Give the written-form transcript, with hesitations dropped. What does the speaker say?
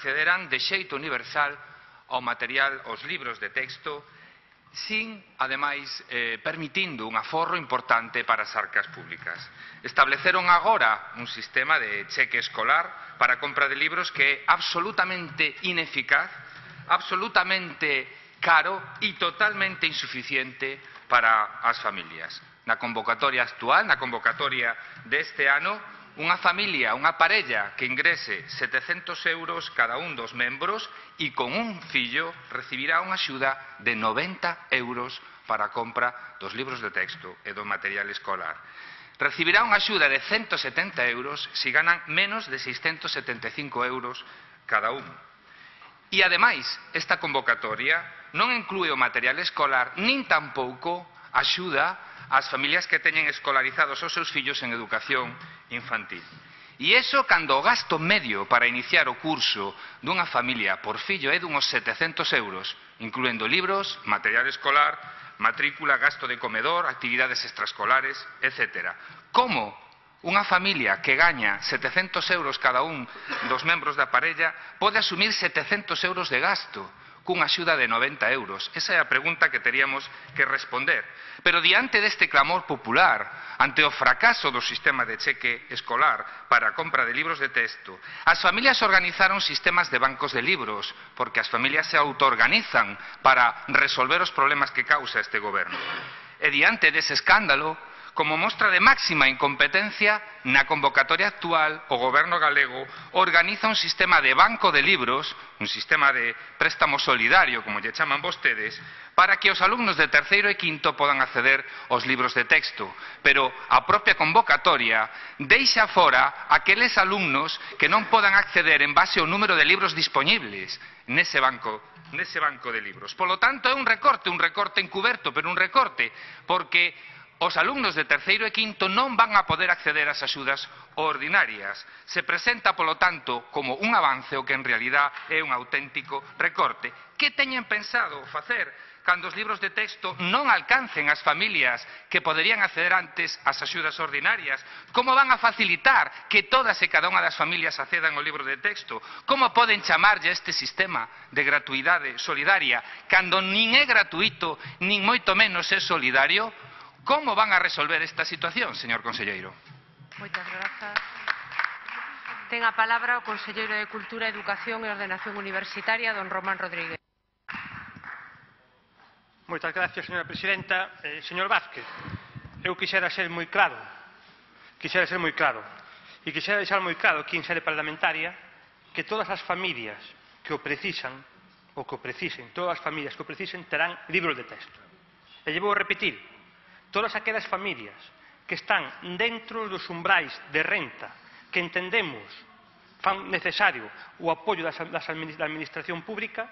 accederán de xeito universal ao material, aos libros de texto, sin, ademais, permitindo un aforro importante para as arcas públicas. Estableceron agora un sistema de cheque escolar para a compra de libros que é absolutamente ineficaz, absolutamente caro e totalmente insuficiente para as familias. Na convocatoria actual, na convocatoria deste ano, unha familia, unha parella que ingrese 700 € cada un dos membros e con un fillo recibirá unha axuda de 90 € para a compra dos libros de texto e do material escolar. Recibirá unha axuda de 170 € se ganan menos de 675 € cada un. E, ademais, esta convocatoria non inclúe o material escolar nin tampouco axuda as familias que teñen escolarizados os seus fillos en educación infantil. E iso cando o gasto medio para iniciar o curso dunha familia por fillo é dunhos 700 €, incluendo libros, material escolar, matrícula, gasto de comedor, actividades extraescolares, etc. Como unha familia que gaña 700 € cada un dos membros da parella pode asumir 700 € de gasto cunha axuda de 90 €? Esa é a pregunta que teríamos que responder. Pero diante deste clamor popular, ante o fracaso do sistema de cheque escolar para a compra de libros de texto, as familias organizaron sistemas de bancos de libros, porque as familias se autoorganizan para resolver os problemas que causa este goberno. E diante dese escándalo, como mostra de máxima incompetencia, na convocatoria actual o goberno galego organiza un sistema de banco de libros, un sistema de préstamo solidario, como lle chaman vostedes, para que os alumnos de terceiro e quinto podan acceder aos libros de texto. Pero a propia convocatoria deixa fora aqueles alumnos que non podan acceder en base ao número de libros disponibles nese banco de libros. Polo tanto, é un recorte encuberto, pero un recorte, porque os alumnos de terceiro e quinto non van a poder acceder ás axudas ordinarias. Se presenta, polo tanto, como un avance o que en realidad é un auténtico recorte. Que teñen pensado facer cando os libros de texto non alcancen as familias que poderían acceder antes ás axudas ordinarias? Como van a facilitar que todas e cada unha das familias accedan ao libro de texto? Como poden chamarlle a este sistema de gratuidade solidaria cando nin é gratuito, nin moito menos é solidario? ¿Cómo van a resolver esta situación, señor conselleiro? Muchas gracias. Tenga palabra o conselleiro de Cultura, Educación e Ordenación Universitaria, don Román Rodríguez. Muchas gracias, señora presidenta. Señor Vázquez, eu quixera ser moi claro. Quixera ser moi claro. E quixera deixar moi claro aquí en sede parlamentaria que todas as familias que o precisan, ou que o precisen, todas as familias que o precisen terán libros de texto. E llevo a repetir, todas aquelas familias que están dentro dos umbrais de renta que entendemos fan necesario o apoio da Administración Pública